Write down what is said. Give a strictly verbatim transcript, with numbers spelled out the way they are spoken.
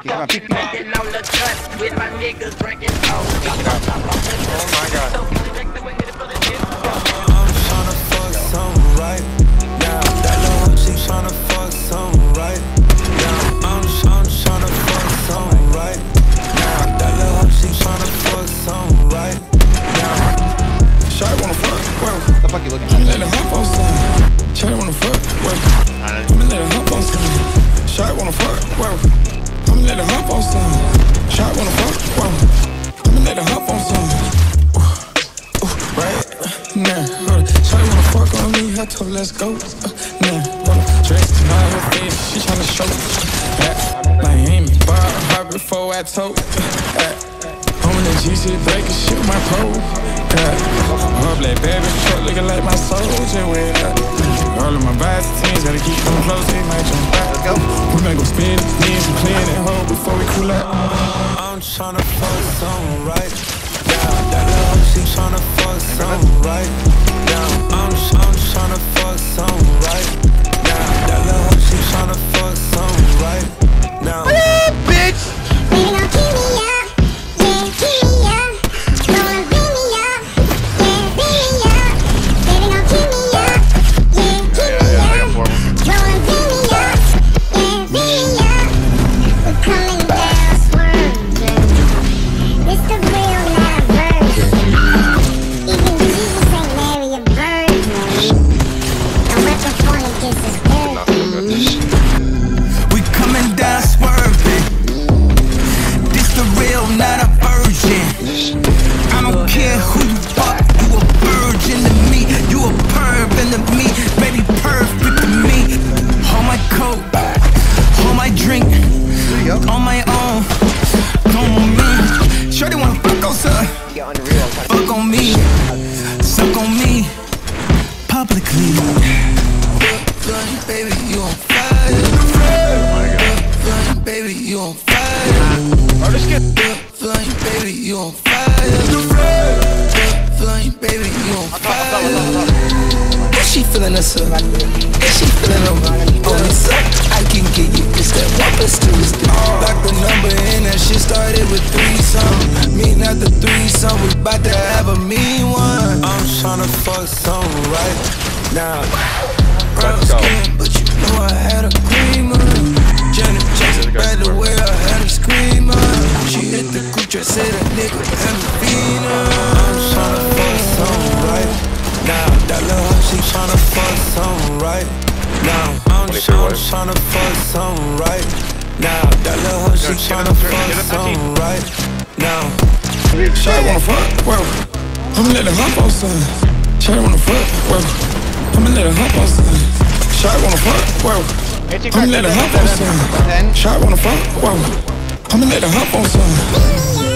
peek it. Come on, peek, peek. On the cut with my niggas drinking. Oh my god. I told her let's go, uh, nah, uh, dressed in all her face, she tryna show, uh, Miami, bar, hard before I told, uh, uh, I'm in the G C break and shoot my pole, uh, all black baby, truck looking like my soldier, with uh, all of my vibes teams, gotta keep them close, they might jump out, we might go spin, need some clean and hold before we cool out, I'm tryna fuck something right, yeah, that love, she tryna fuck something right. I'm, I'm tryna fuck something right now. That little hoe, she tryna fuck something right now. Oh, bitch! Bring it to me up, yeah, keep me up. Gonna bring me up, yeah, bring me up. Baby, don't keep me up, yeah, keep me up. Gonna bring me up, yeah, bring me up. We're coming down, swerving. It's the real life version. Even Jesus ain't Mary a virgin. Don't let the phone against his birthday. We coming down swerving. This the real, not a virgin. I don't care who you are, you a virgin to me. You a pervin to me, baby perfect to me. Hold my coat, hold my drink, on my own, don't want me. Shorty wanna fuck us up, fuck on me. Suck on me, publicly. Baby, you on fire. Oh my god. Baby, you on fire. Let's get baby, you on fire. Baby, you on fire. Is she feeling us up? Is she feeling up? On us up? I can get you. It's that one plus two is three. Lock the number in, that shit started with three something. Me not the three something. We bout to have a mean one. I'm tryna fuck something right now. Brown skin, but you know I had a creamer. Janet Jackson, by the way, I had a screamer. She hit the cooch, I said a nigga, I'm a fiend. I'm tryna fuck something right now. That little hoe, she tryna fuck something right now. I'm tryna fuck something right now. That little hoe, she tryna fuck something right now. Shawty wanna fuck, well, I'ma let her hop on something. Shawty wanna fuck, well, I'ma let her hop on something. Shawty wanna fuck, whoa. I'ma let her hop on something. Shawty wanna fuck, whoa. I'ma let her hop on something.